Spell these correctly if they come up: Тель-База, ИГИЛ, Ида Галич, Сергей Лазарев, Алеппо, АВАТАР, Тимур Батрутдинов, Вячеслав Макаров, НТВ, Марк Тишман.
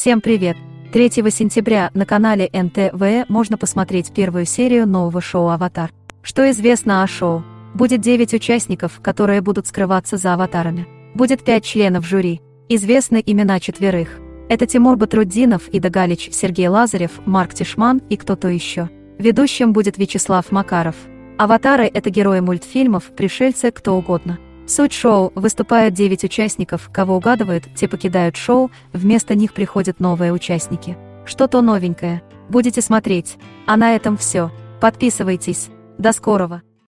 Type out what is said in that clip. Всем привет! 3 сентября на канале НТВ можно посмотреть первую серию нового шоу «Аватар». Что известно о шоу? Будет 9 участников, которые будут скрываться за аватарами. Будет 5 членов жюри. Известны имена четверых. Это Тимур Батрутдинов, Ида Галич, Сергей Лазарев, Марк Тишман и кто-то еще. Ведущим будет Вячеслав Макаров. Аватары – это герои мультфильмов, пришельцы, кто угодно. Суть шоу – выступают 9 участников, кого угадывают, те покидают шоу, вместо них приходят новые участники. Что-то новенькое. Будете смотреть. А на этом все. Подписывайтесь. До скорого.